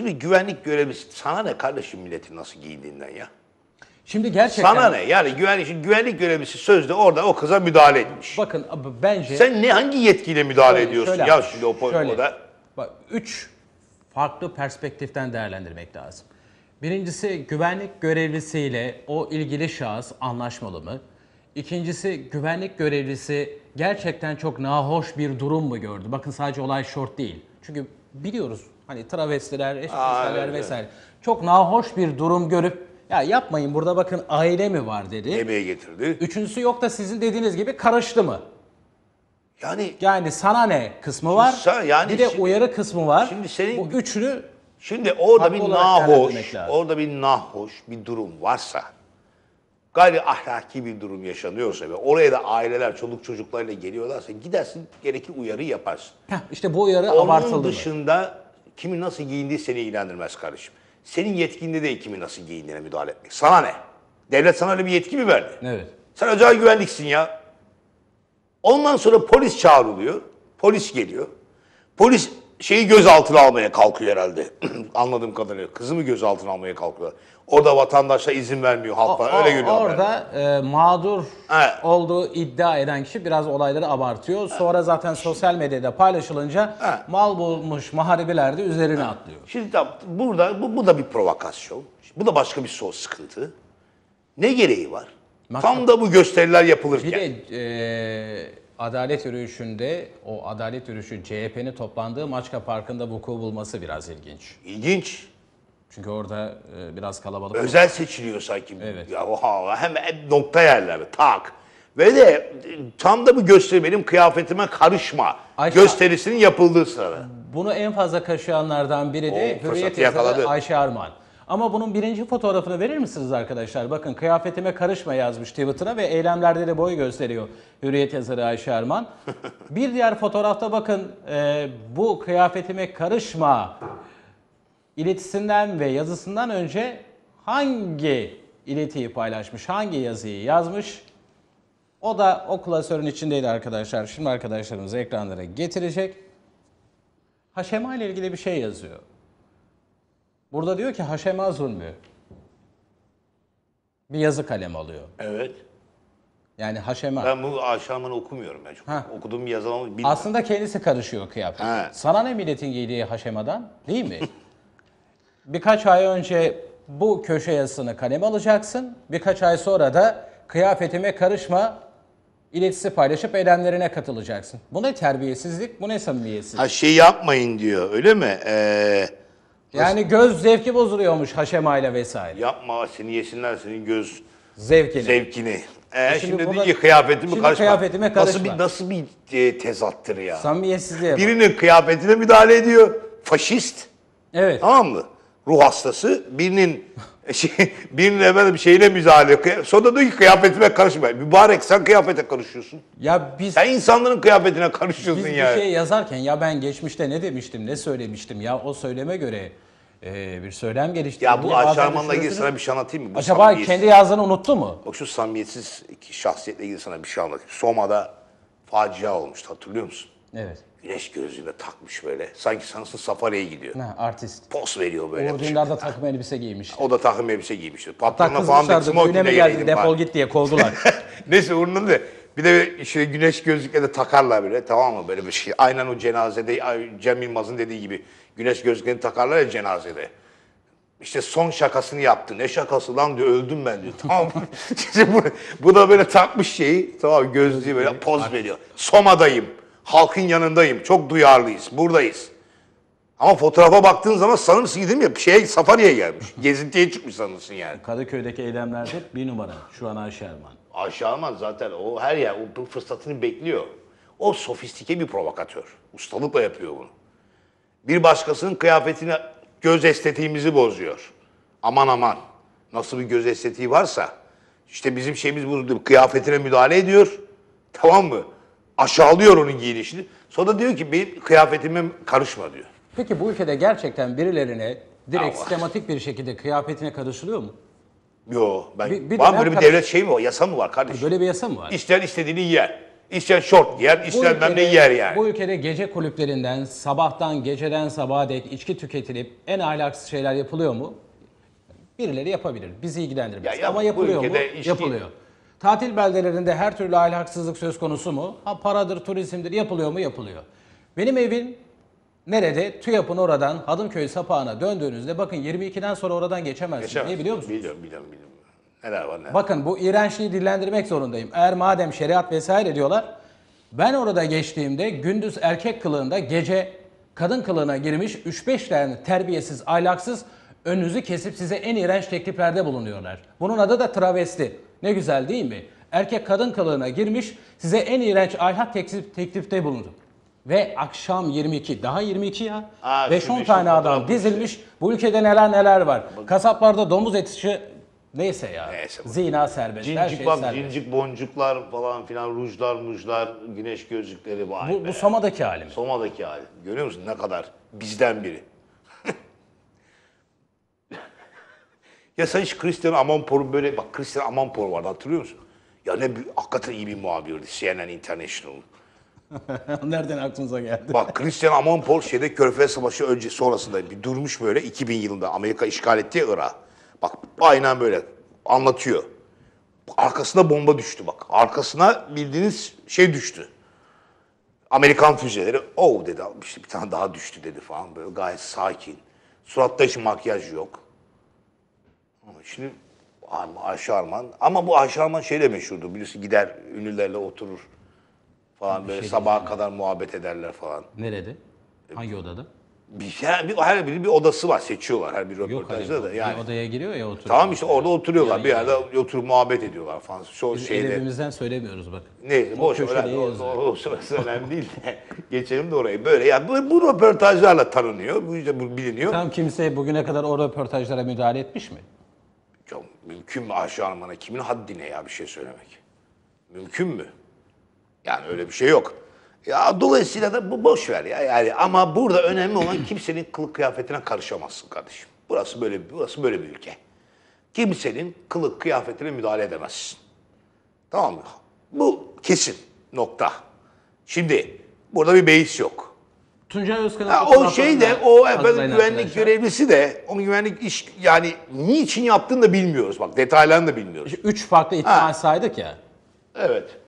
Şimdi güvenlik görevlisi, sana ne kardeşim milletin nasıl giyindiğinden ya? Şimdi gerçekten... Sana ne? Yani güvenlik görevlisi sözde orada o kıza müdahale etmiş. Bakın bence... Sen ne, hangi yetkiyle müdahale ediyorsun? Şöyle, ya şimdi o da... Bak, 3 farklı perspektiften değerlendirmek lazım. Birincisi, güvenlik görevlisiyle o ilgili şahıs anlaşmalı mı? İkincisi, güvenlik görevlisi gerçekten çok nahoş bir durum mu gördü? Bakın sadece olay şort değil. Çünkü biliyoruz hani travestiler, eşcinseller vesaire. Çok nahoş bir durum görüp ya yapmayın burada bakın aile mi var dedi. Yemeğe getirdi. Üçüncüsü yok da sizin dediğiniz gibi karıştı mı? Yani sana ne kısmı var? Yani bir de şimdi, uyarı kısmı var. Şimdi senin, bu üçünü şimdi orada bir nahoş bir durum varsa, gayri ahlaki bir durum yaşanıyorsa ve oraya da aileler çoluk çocuklarıyla geliyorlarsa gidersin gerekli uyarı yaparsın. İşte bu uyarı abartıldı. Onun dışında kimin nasıl giyindiği seni ilgilendirmez kardeşim. Senin yetkinde değil kimin nasıl giyindiğine müdahale etmek. Sana ne? Devlet sana öyle bir yetki mi verdi? Evet. Sen özel güvenliksin ya. Ondan sonra polis çağrılıyor. Polis geliyor. Polis şeyi gözaltına almaya kalkıyor herhalde. Anladığım kadarıyla. Kızımı gözaltına almaya kalkıyor. Orada vatandaşa izin vermiyor halk. Öyle görüyorlar. Orada mağdur olduğu iddia eden kişi biraz olayları abartıyor. Sonra zaten sosyal medyada paylaşılınca mal bulmuş maharibiler de üzerine atlıyor. Şimdi burada bu da bir provokasyon. Bu da başka bir sıkıntı. Ne gereği var? Tam da bu gösteriler yapılırken. Bir de adalet yürüyüşünde, o adalet yürüyüşü CHP'nin toplandığı Maçka Parkı'nda vuku bulması biraz ilginç. İlginç. Çünkü orada biraz kalabalık. Özel seçiliyor sanki. Evet. Ya, hemen nokta yerler. Tak. Ve de tam da bu gösteri benim kıyafetime karışma gösterisinin yapıldığı sırada. Bunu en fazla kaşıyanlardan biri de Hürriyet yazarı Ayşe Arman. Ama bunun birinci fotoğrafını verir misiniz arkadaşlar? Bakın kıyafetime karışma yazmış Twitter'a ve eylemlerde de boy gösteriyor Hürriyet yazarı Ayşe Arman. Bir diğer fotoğrafta bakın bu kıyafetime karışma iletisinden ve yazısından önce hangi iletiyi paylaşmış, hangi yazıyı yazmış? O da o klasörün içindeydi arkadaşlar. Şimdi arkadaşlarımız ekranlara getirecek. Haşema ile ilgili bir şey yazıyor. Burada diyor ki haşema zulmü. Bir yazı kalem alıyor. Evet. Yani haşema. Ben bu aşağıdan okumuyorum. Ben çok okudum yazılan bilmiyorum. Aslında kendisi karışıyor kıyafet. Sana ne milletin giydiği haşemadan değil mi? Birkaç ay önce bu köşe yazısını kaleme alacaksın. Birkaç ay sonra da kıyafetime karışma iletisi paylaşıp eylemlerine katılacaksın. Bu ne terbiyesizlik, bu ne samimiyetsizlik. Şey yapmayın diyor öyle mi? Yani göz zevki bozuluyormuş haşemayla vesaire. Yapma seni yesinler senin göz zevkini. Şimdi diyor ki kıyafetime karışma. Nasıl bir tezattır ya? Samimiyetsizliğe. Birinin kıyafetine müdahale ediyor. Faşist. Evet. Tamam mı? Ruh hastası birinin evvel bir şeyine müdahale. Sonra diyor ki kıyafetime karışma. Mübarek sen kıyafete karışıyorsun. Ya sen insanların kıyafetine karışıyorsun yani. Biz bir şey yazarken ya ben geçmişte ne demiştim, ne söylemiştim ya o söyleme göre bir söylem gelişti. Ya bu Ayşe Arman'la ilgili sana bir şey anlatayım mı? Bu acaba kendi yazdığını unuttu mu? Bak şu samimiyetsiz şahsiyetle ilgili sana bir şey anlatayım. Soma'da facia olmuştu hatırlıyor musun? Evet. Güneş gözlüğüyle takmış böyle. Sanki sanırsın safariye gidiyor. Artist. Poz veriyor böyle. Düğünlerde takım elbise giymişti. O da takım elbise giymişti. Patronuna falan da kızmışlardı. Düğüne mi geldin defol git diye kovdular. Neyse umurumda değil. Bir de işte güneş gözlükle de takarlar böyle tamam mı? Böyle bir şey. Aynen o cenazede Cem Yılmaz'ın dediği gibi güneş gözlüklerini takarlar ya cenazede. İşte son şakasını yaptı. Ne şakası lan diyor öldüm ben diyor. Tamam. bu da böyle takmış şeyi. Tamam gözlüğü böyle poz veriyor. Soma'dayım. Halkın yanındayım. Çok duyarlıyız. Buradayız. Ama fotoğrafa baktığın zaman sanırsın değil mi? Safariye gelmiş. Gezintiye çıkmış sanırsın yani. Kadıköy'deki eylemlerde bir numara. Şu an Ayşe Arman. Ayşe Arman zaten o her yer o fırsatını bekliyor. O sofistike bir provokatör. Ustalıkla yapıyor bunu. Bir başkasının kıyafetine göz estetiğimizi bozuyor. Aman aman. Nasıl bir göz estetiği varsa işte bizim şeyimiz bu kıyafetine müdahale ediyor. Tamam mı? Aşağılıyor onun giyinişini. Sonra diyor ki benim kıyafetime karışma diyor. Peki bu ülkede gerçekten birilerine direkt sistematik bir şekilde kıyafetine karışılıyor mu? Yok. Böyle bir devlet şey mi var? Yasa mı var kardeşim? Böyle bir yasa mı var? İster istediğini yer. İsteyen şort yer, isteyen memle yer yani. Bu ülkede gece kulüplerinden, sabahtan, geceden sabaha dek içki tüketilip en ahlaksız şeyler yapılıyor mu? Birileri yapabilir. Bizi ilgilendirmez. Ya, ama yapılıyor mu? Içki... Yapılıyor. Tatil beldelerinde her türlü ahlaksızlık söz konusu mu? Ha, paradır, turizmdir. Yapılıyor mu? Yapılıyor. Benim evim nerede? TÜYAP'ın oradan Hadımköy sapağına döndüğünüzde bakın 22'den sonra oradan geçemezsiniz. Niye biliyor musunuz? Biliyorum. Helal var, helal. Bakın bu iğrençliği dillendirmek zorundayım. Eğer madem şeriat vesaire diyorlar, ben orada geçtiğimde gündüz erkek kılığında gece kadın kılığına girmiş 3-5 tane terbiyesiz, ahlaksız önünüzü kesip size en iğrenç tekliflerde bulunuyorlar. Bunun adı da travesti. Ne güzel değil mi? Erkek kadın kılığına girmiş size en iğrenç ahlak teklifte bulundu. Ve akşam 22, daha 22 ya. 5-10 tane adam dizilmiş. Bu ülkede neler var. Bak. Kasaplarda domuz eti... Neyse ya. Neyse, zina serbest. Cincik, her şey bak, serbest. Cincik boncuklar falan filan, rujlar mujlar, güneş gözlükleri var. Bu Soma'daki hali mi? Soma'daki hali. Görüyor musun ne kadar? Bizden biri. Ya sen hiç Christiane Amanpour'un böyle... Bak Christiane Amanpour vardı, hatırlıyor musun? Ya ne hakikaten iyi bir muhabirdi. CNN International. Nereden aklınıza geldi? Bak Christiane Amanpour şeyde Körfez Savaşı öncesi sonrasında bir durmuş böyle 2000 yılında Amerika işgal etti Irak'ı. Bak aynen böyle anlatıyor. Arkasına bomba düştü bak. Arkasına bildiğiniz şey düştü. Amerikan füzeleri oh dedi işte bir tane daha düştü dedi falan böyle gayet sakin. Suratta hiç makyaj yok. Şimdi Ayşe Arman ama bu Ayşe Arman şeyle meşhurdu. Birisi gider ünlülerle oturur falan böyle sabaha kadar muhabbet ederler falan. Nerede? Hangi odada? Her biri bir odası var, seçiyorlar her bir röportajda da. Yani. Bir odaya giriyor ya oturuyor. Tamam işte orada oturuyorlar, yani bir yerde oturup muhabbet ediyorlar falan. Biz evimizden söylemiyoruz bak. Ne boş önemli değil de geçelim de orayı böyle. Yani bu röportajlarla tanınıyor, bu yüzden bu biliniyor. Tam kimse bugüne kadar o röportajlara müdahale etmiş mi? Yok, mümkün mü Ayşe Arman'a kimin haddine ya bir şey söylemek? Mümkün mü? Yani öyle bir şey yok. Ya dolayısıyla da bu boş ver ya yani ama burada önemli olan kimsenin kılık kıyafetine karışamazsın kardeşim. Burası böyle bir ülke. Kimsenin kılık kıyafetine müdahale edemezsin. Tamam mı? Bu kesin nokta. Şimdi burada bir beis yok. Tuncay Özkan'ın o şey de o güvenlik görevlisi de onun güvenlik iş yani niçin yaptığını da bilmiyoruz bak detaylarını da bilmiyoruz. 3 farklı ihtimal saydık ya. Evet.